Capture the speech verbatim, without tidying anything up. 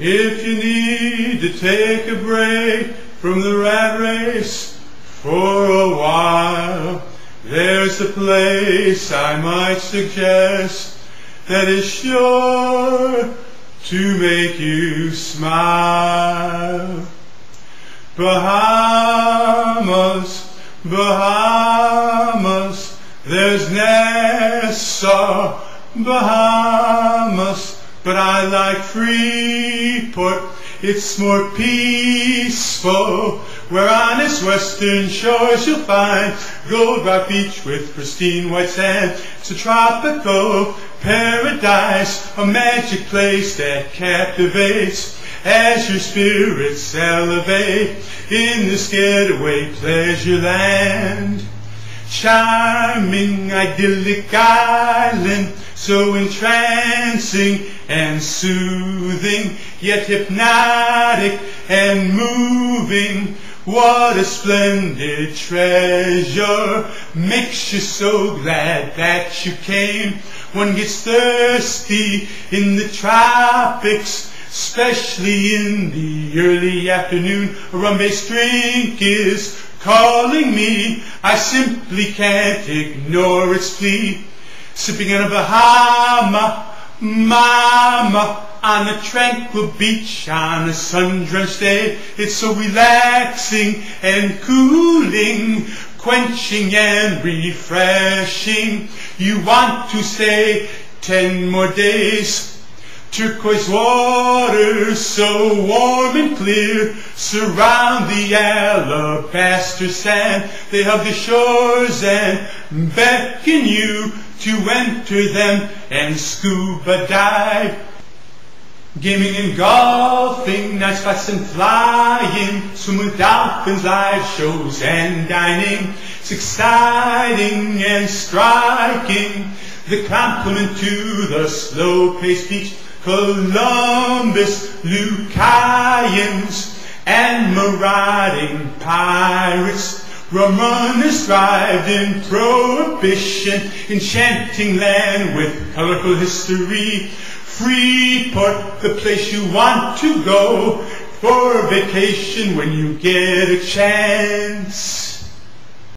If you need to take a break from the rat race for a while, there's a place I might suggest that is sure to make you smile. Bahamas, Bahamas, there's Nassau, Bahamas, but I like Freeport. It's more peaceful, where on its western shores you'll find Gold Rock Beach with pristine white sand. It's a tropical paradise, a magic place that captivates as your spirits elevate in this getaway pleasure land. Charming, idyllic island, so entrancing and soothing, yet hypnotic and moving. What a splendid treasure, makes you so glad that you came. One gets thirsty in the tropics, especially in the early afternoon. A rum-based drink is calling me, I simply can't ignore its plea. Sipping on a Bahama Mama on a tranquil beach on a sun-drenched day. It's so relaxing and cooling, quenching and refreshing. You want to stay ten more days. Turquoise water, so warm and clear, surround the alabaster sand. They hug the shores and beckon you to enter them and scuba dive. Gaming and golfing, night spots and flying, swim with dolphins, live shows and dining. It's exciting and striking, the compliment to the slow-paced beach. Columbus, Lucayans, and marauding pirates, rum runners thrived in prohibition, enchanting land with colorful history. Freeport, the place you want to go for a vacation when you get a chance.